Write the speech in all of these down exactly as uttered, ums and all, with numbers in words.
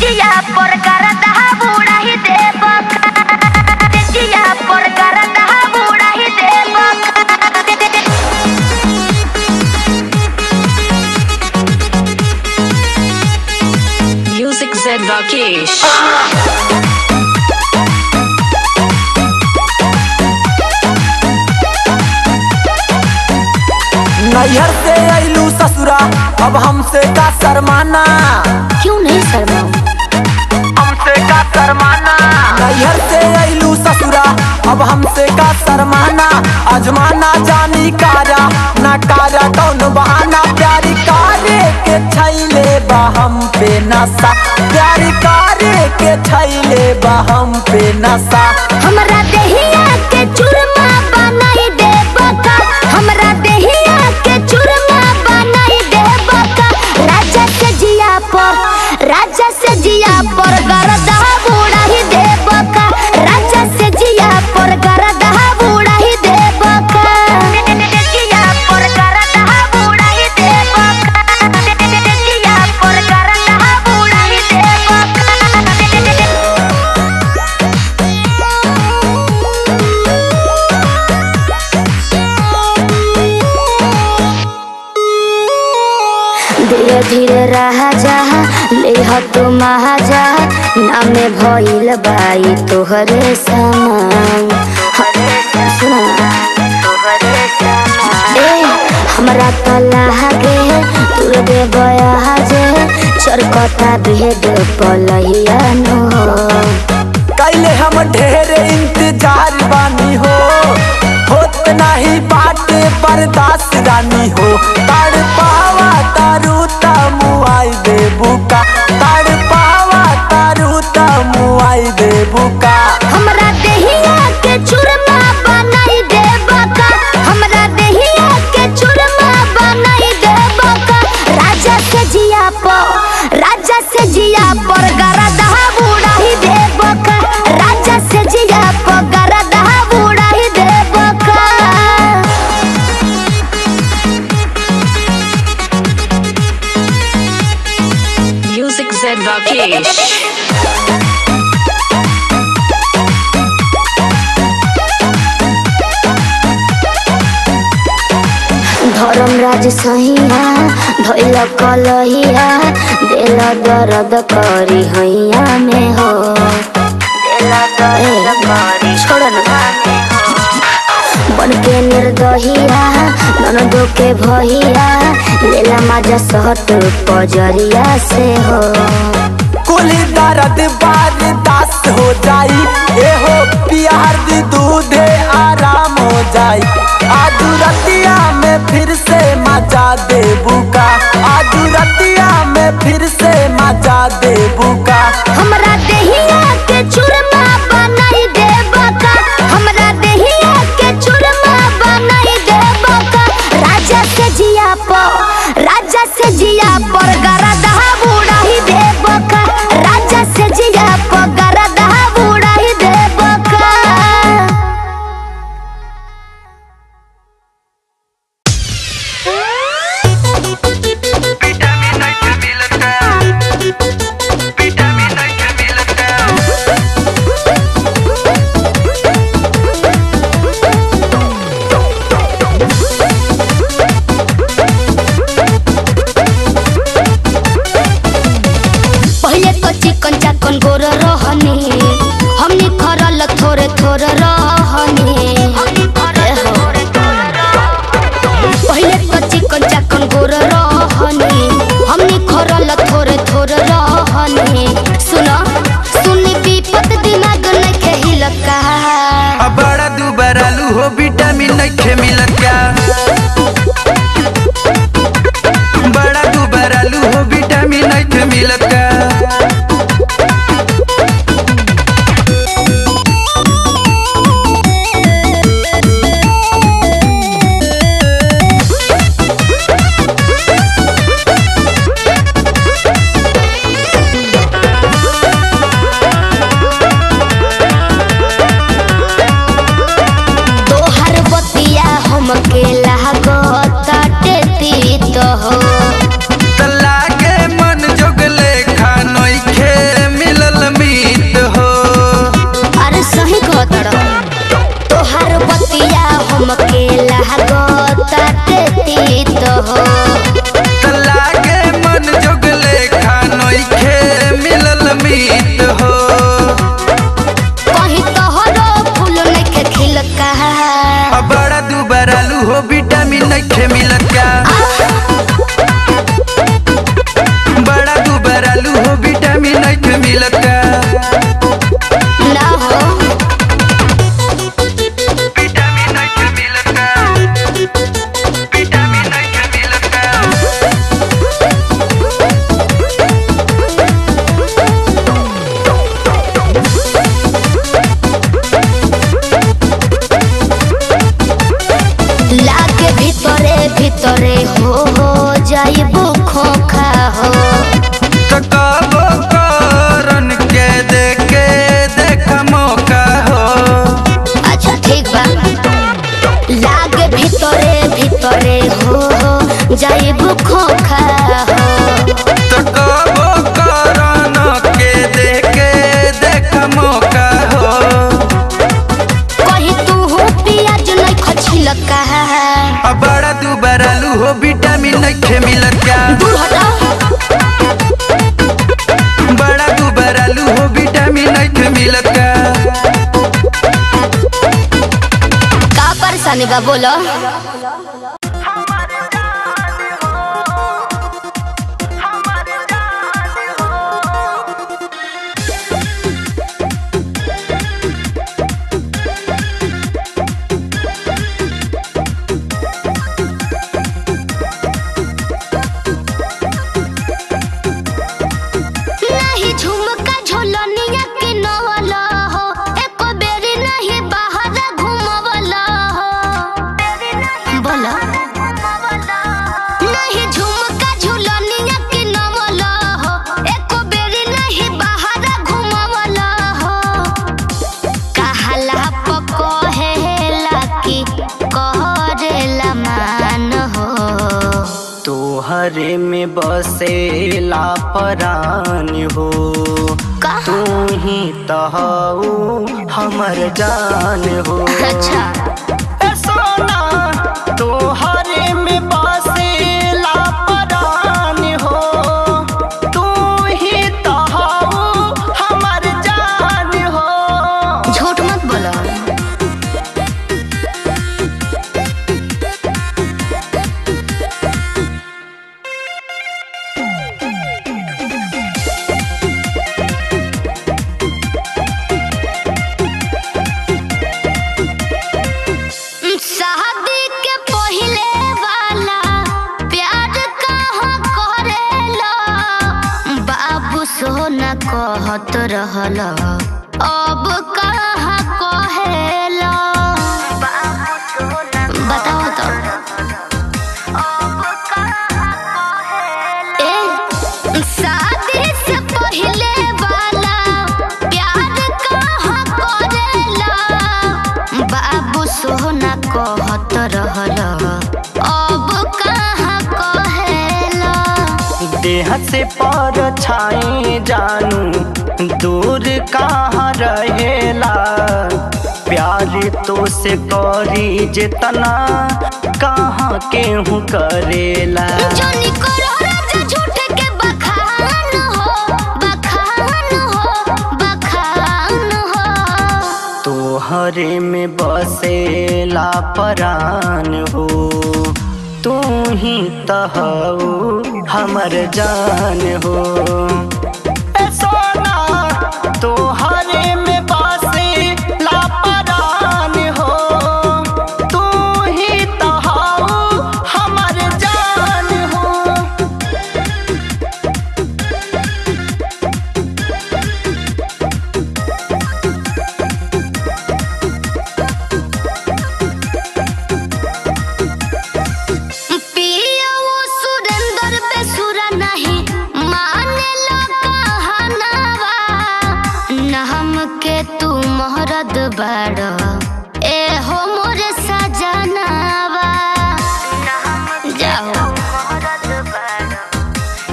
जिया पर करता बूढ़ा ही देव जिया पर करता बूढ़ा ही देव म्यूजिक ज़ेड राकेश नैहर से आईलू ससुरा अब हमसे का शर्माना क्यों नहीं शर्माऊं हमसे का शर्माना नैहर से आईलू ससुरा अब हमसे का शर्माना आजमाना जानी कारा ना कारा कौन बहाना प्यारी कारे के छैले बा हम पे नशा प्यारी कारे के छैले बा हम पे नशा हमरा देहिया के चूरमा बनाई दे बका हमरा देहिया के चूरमा बनाई दे बका राजा से जिया पर राजा से जिया पर गरदा बूढ़ा ही दे बका राजा से जिया पर गरदा बूढ़ा ही दे बका जिया पर गरदा बूढ़ा ही दे बका जिया पर गरदा बूढ़ा ही दे बका धीरे धीरे रहा जहा ले तो महाजा ना में भइल बाई तोहरे सामान हमरा तला गे तू दे बया जे चरकता भेद पलहिया नो कैले हम ढेर इंतजार बानी हो होत नाही बाट बर्दाश्त रानी हो तार पावा तारू तमुआई देबू का तार पावा तारू तमुआई देबू का हमरा देहिया के चूरमा बनाई देबू का हमरा देहिया के चूरमा बनाई देबू का राजा से जिया पर राजा से जिया पर गरदा बूढ़ा ही देबू का राजा से जिया पर गरदा बूढ़ा ही देबू का म्यूजिक ज़ेड राकेश धर्मराज सहिया धइल कलहिया दिल दर्द करी हैया में हो दिल दर्द करी छोड़न बन के निर्दहिया ननदो के भहिया लेला माजा सहत पजरिया से हो कुल दर्द बार दास हो जाई ए हो प्यार दी दूधे आराम हो जाई आज रतिया में फिर से मजा देबू का आज रतिया में फिर से मजा देबू का हमरा देहिया के चूरमा बनाई देबू का हमरा देहिया के चूरमा बनाई देबू का राजा से जिया पर राजा से जिया पर गरदा बूढ़ा ही देबू का राजा से जिया पर गरदा बूढ़ा ही देबू का बड़ा दुबारा लू हो विटामिन नहीं मिल क्या दूर हटा। बड़ा दुबारा लू हो विटामिन नहीं मिल क्या का परेशानी बा बोलो हरे में बसे लापरान हो तू ही तहाऊ हमर जान हो। अच्छा ए सोना तू हरे में बसे लापरान हो तू ही तहाऊ हमर जान हो। झूठ मत बोला सोना कहत रहला अब कहा कहेला बताओ तो अब कहा कहेला ए शादी से पहले वाला प्यार कहा करेला बाबू सोना कहत रहला अब कहा कहेला। देह से परछाई जानू दूर कहाँ रहेला प्यार तो से करी जितना कहाँ केहू करेला। तोहरे में बसे लापरान हो तू ही तहाऊ हमर जान हो। ए सोना तोहरे में बसे लापरान हो तू ही तहाऊ हमर जान हो। ए हो मोरे सजनावा जाओ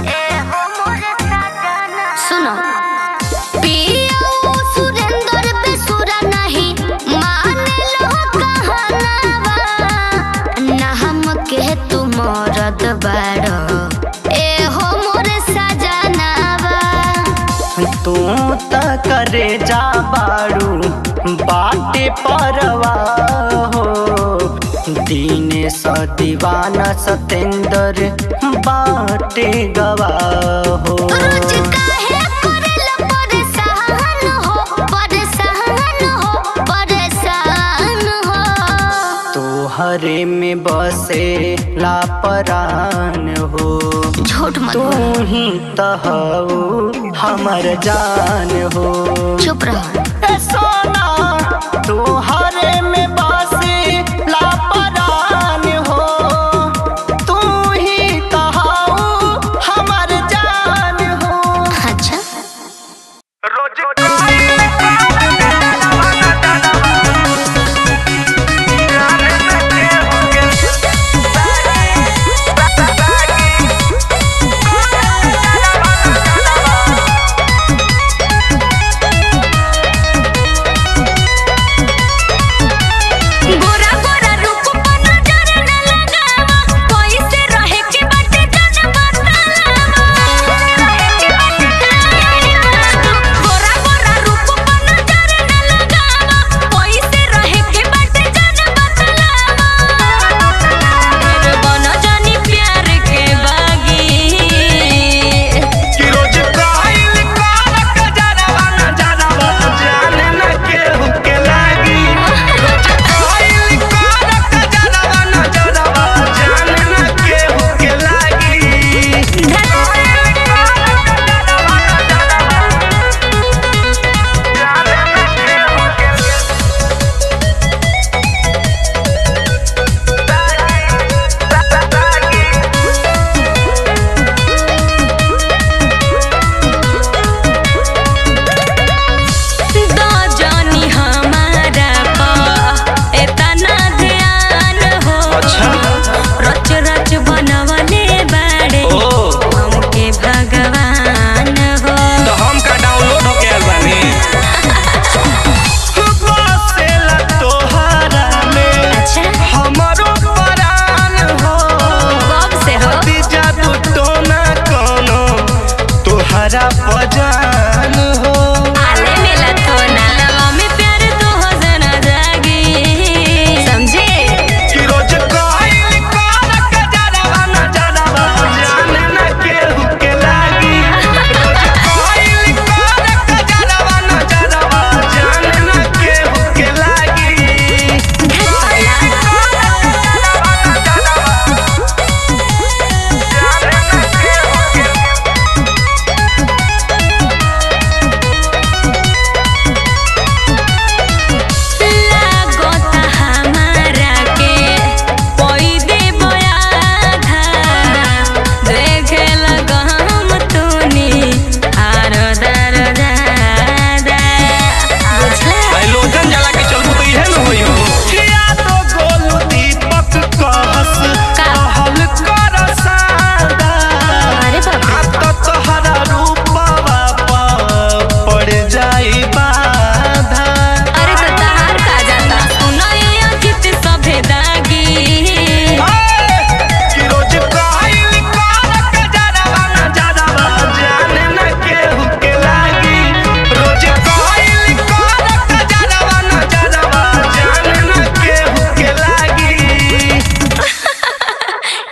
ए हो मोरे सजना सुनो पियो सुरेंद्र बेसुरा नहीं माने लो कहनावा ना हम के तू मरद बाड़ो ए हो मोरे सजनावा तू त करे जा बाड़ू बाटे परवा हो दीने स दीवाना सतेंद्र बाटे गवा हो। रोज काहे करेला परेशान हो परेशान हो परेशान हो तोहरे में बसे लापरान हो झूठ मत तू ही तहाऊ हमर जान हो। चुप रहो सोना तोहरे में बसे लापरान हो तू ही तहाऊ हमर जान हो। अच्छा रोज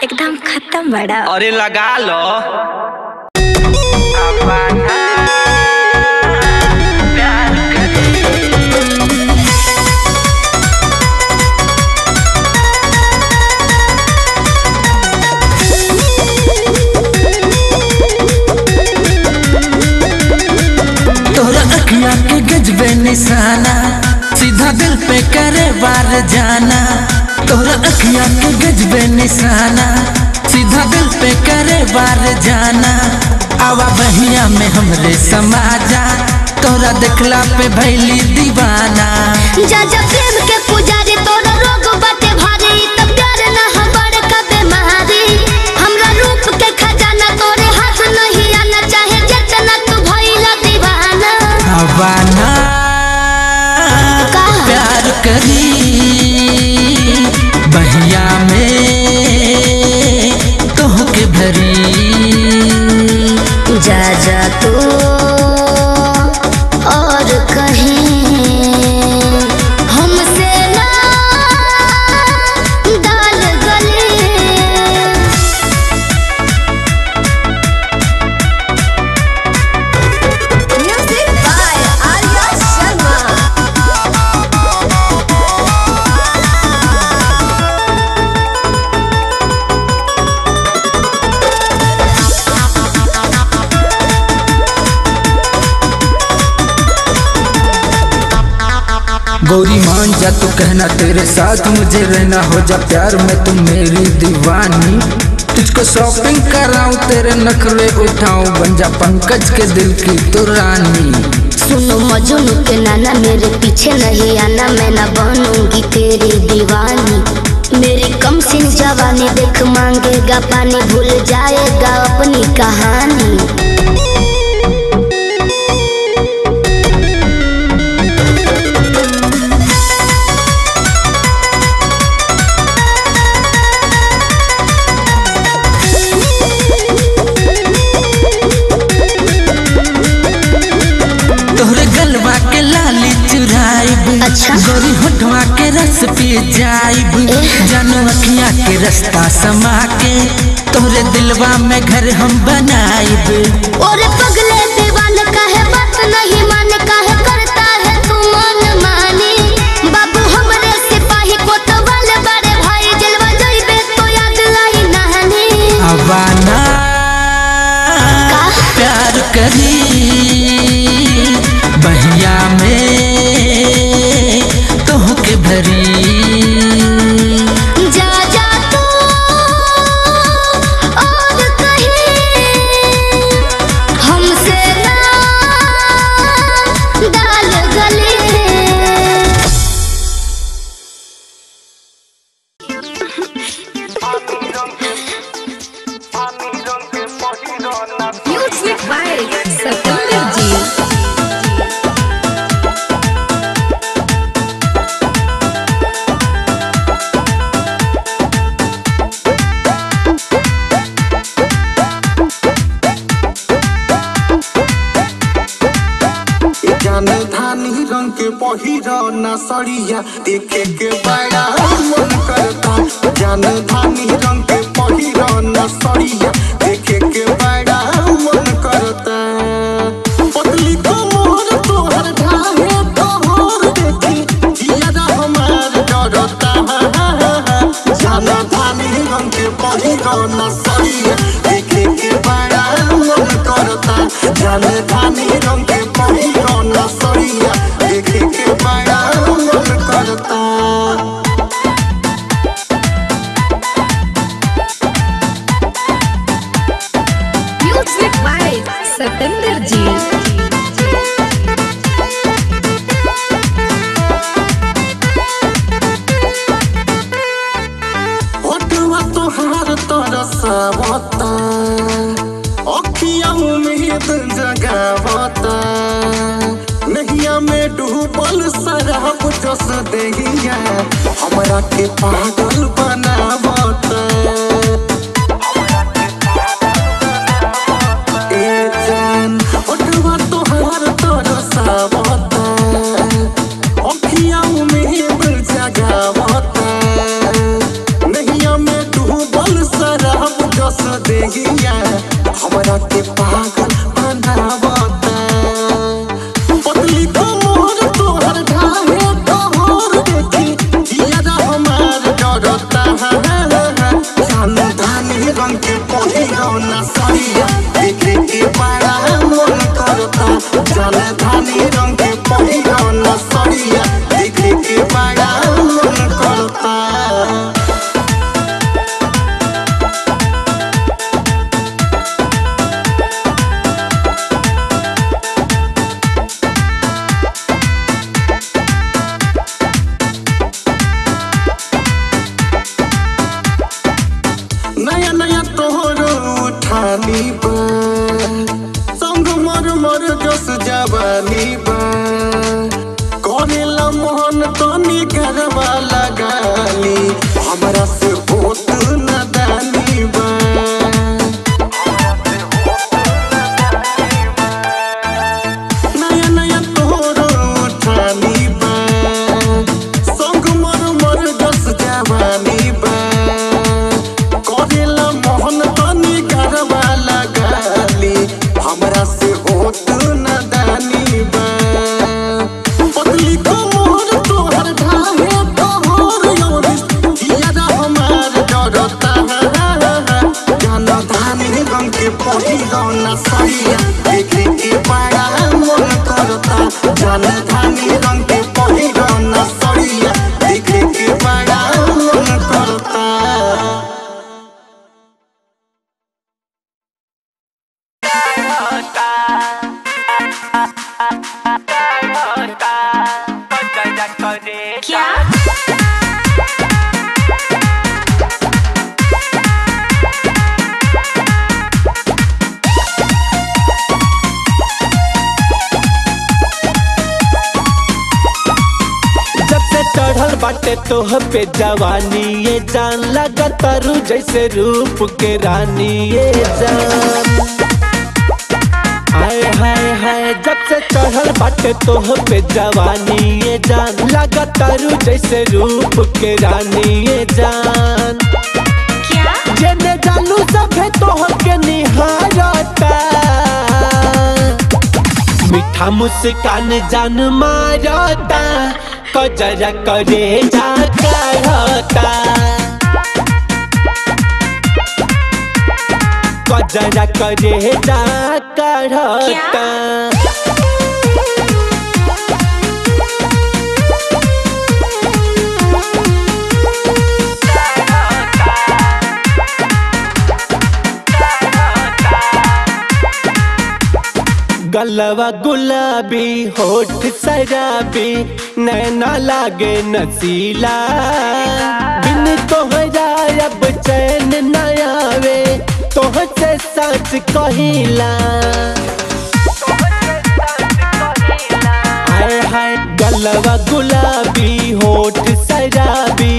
एकदम खत्म बड़ा। अरे लगा लो तोरा अखिया के गजबे निशाना, सीधा दिल पे करे वार जाना। तोरा अखिया के गजबे निशाना, सीधा दिल पे करे वार जाना। आवा बहिया में हमरे समा जा, तोरा देखला पे भैली दीवाना। जा जा प्रेम के पुजारी, तोरा रोग बाटे भारी, तब प्यार ना हमार का बेमारी। हमरा रूप के खजाना, तोरे हाथ नहीं आना चाहे जितना तू भइला दीवाना। हवाना प्यार करी बहिया में तोहके भरी। जा जा तो और कहीं हमसे ना डाल गले। Music by Arya Sharma. गौरी मान जा तू कहना, तेरे साथ मुझे रहना। हो जा प्यार में तुम मेरी दीवानी, तुझको शॉपिंग कराऊं, तेरे नखरे उठाऊं। बन जा पंकज के दिल की तू रानी। सुनो मजनू के नाना, मेरे पीछे नहीं आना, मैं ना बनूंगी तेरी दीवानी। मेरी कम सिन जवानी देख मांगेगा पानी, भूल जाएगा अपनी कहानी। अच्छा गोरी होठवा के रस पी जाइब, जानू अखिया के रास्ता समा के तोरे दिलवा में घर हम बनाइब। ओरे पगले दीवान काहे बात नहीं माने, काहे करता है तू मन मानी। बाबू हमरे सिपाही कोतवाल बड़े भाई, जलवा जइबे तो याद लाई नानी। आवाना प्यार करी बहिया में तोहके भरी। जा जा तू और कहीं रानी रंग के पहिरा ना सड़िया देखे के बड़ा मन करता जान धानी रंग के पहिरा ना सड़िया देखे के बड़ा मन करता पतली तो मोहर तोहर ढाहे तोहर देखी जिया हमार डरता जान धानी रंग के पहिरा ना सड़िया देखे के बड़ा मन करता जान धानी रंग के पहिरा ना सड़िया देखे के बड़ा मन करता। Music by Satendra ji. नहिया में डूबल शराब जस देहिया हमरा के पागल बनावत ए जान ओठवा तोहार तरसावत अखिया में बल जगावत नहिया में डूबल शराब जस देहिया हमरा के पागल पे जवानी ये जान लगा तरु जैसे रूप के रानी ये जान हाय हाय हाय जब से चढ़ल बाटे तोह पे जवानी ये जान लगा तरु जैसे रूप के रानी ये जान क्या जेने जानू सब है तोह के निहारता मीठा मुस्कान जान मारता कजरा करे जाता होता कजरा करे जाता होता गलवा गुलाबी होठ शराबी नैना लागे नसीला बिन तोहरा अब चैन न आवे तोह से सच कहिला हाय हाय गलवा गुलाबी होठ शराबी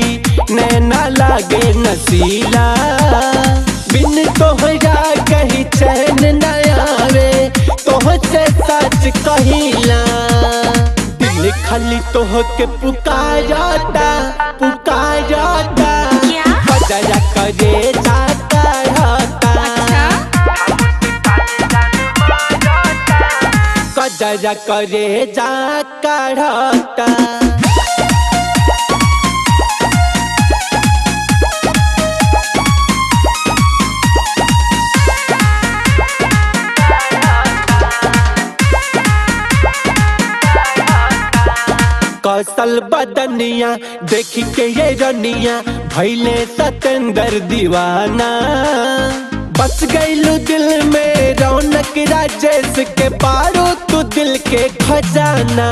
नैना लागे नसीला बिन तोहरा कहीं चैन न आवे तोह से सच कहिला खाली तोहके पुकाराता पुकाराता बजाया करे जाता रहता बजाया करे जाता रहता। कसल बदनिया देखी के ये रनिया भैले सतेंदर दीवाना बच गईलू दिल में रौनक राजेश के पारो तू दिल के खजाना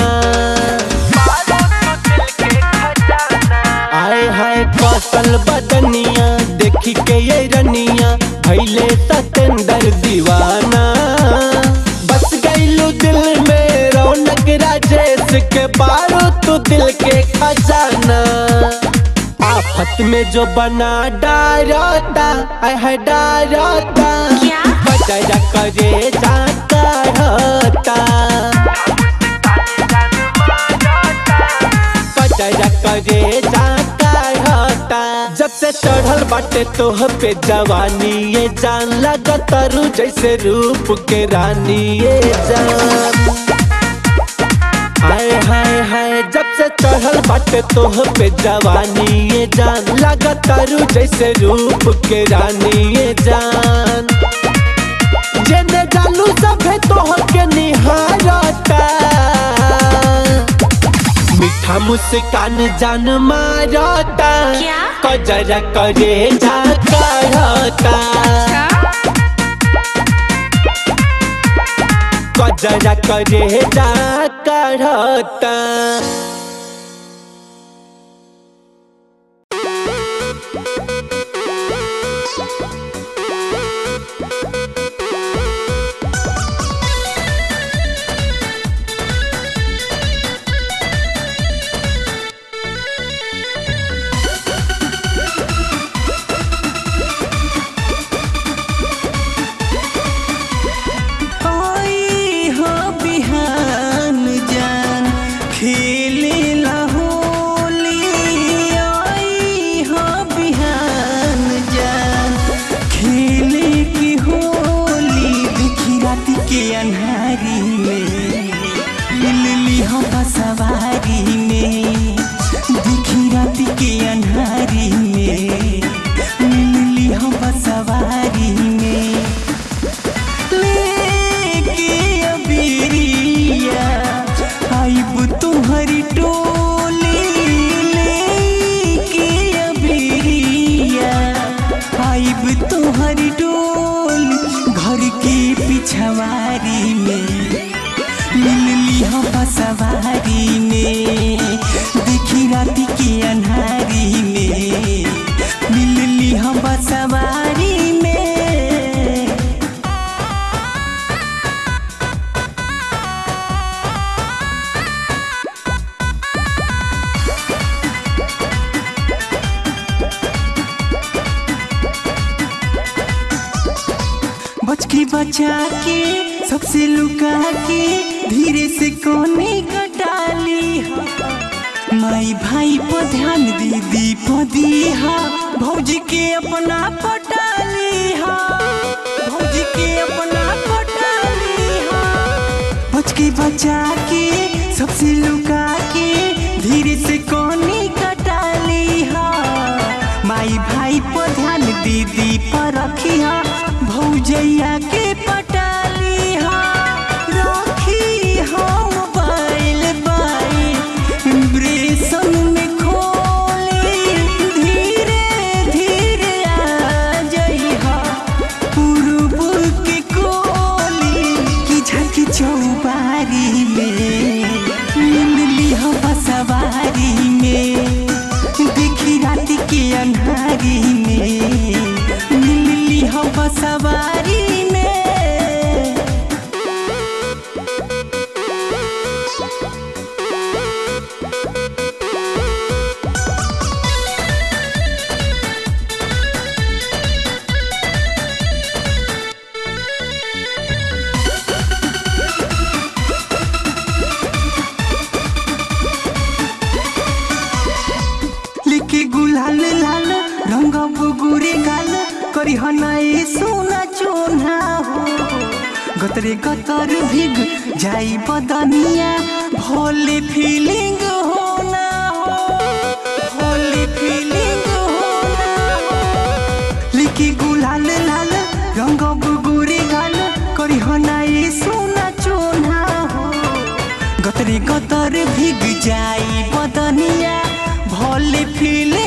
पारो तू दिल के खजाना। आए हाय कसल बदनिया देखी के ये रनिया भैले सतेंदर दीवाना बच गईलू दिल में रौनक राजेश के पारो दिल के खजाना। आफत में जो बना डरता है डरता बजाया करे जाता रहता बजाया करे जाता रहता। जब से चढ़ल बाटे तोह पे जवानी ये जान लगता रू जैसे रूप के रानी ये जान। हाय हाय हाय जब से चढ़ल बाटे तोह पे जवानी ये जान लगता रू जैसे रूप के रानी ये जान। जेने जालू सभे तोह के निहारता मीठा मुस्कान जान मारता कजरा करे जाता रहता कजरा करे जाता रहता। बचा के सबसे लुका के धीरे से कोने कटाली माई भाई पर ध्यान दीदी पदी हा भौजी के अपना पटाली हा भौजी के अपना पटाली हा। बच के बचा के सबसे लुका के धीरे से कोने कटाली हा माई भाई पर ध्यान दीदी पर रखी हा भौजैया के पटाली हा राखी हा मोबाइल बाइल ब्रेसन में खोली धीरे धीरे आ जइहा पूर्व के कोली की झलकी चौबारी में मिलली हा बसवारी में देखी रात के अंधारी में सवारी में। हनई सोना चोना गतरे गतर भीग जाई बदनिया होली फीलिंग होना हो होली फीलिंग होना हो। लिकी गुलाल लाल रंग बुगुरी गाल करी हनई सोना चोना गतरे गतर भीग जाई बदनिया होली फीलिंग।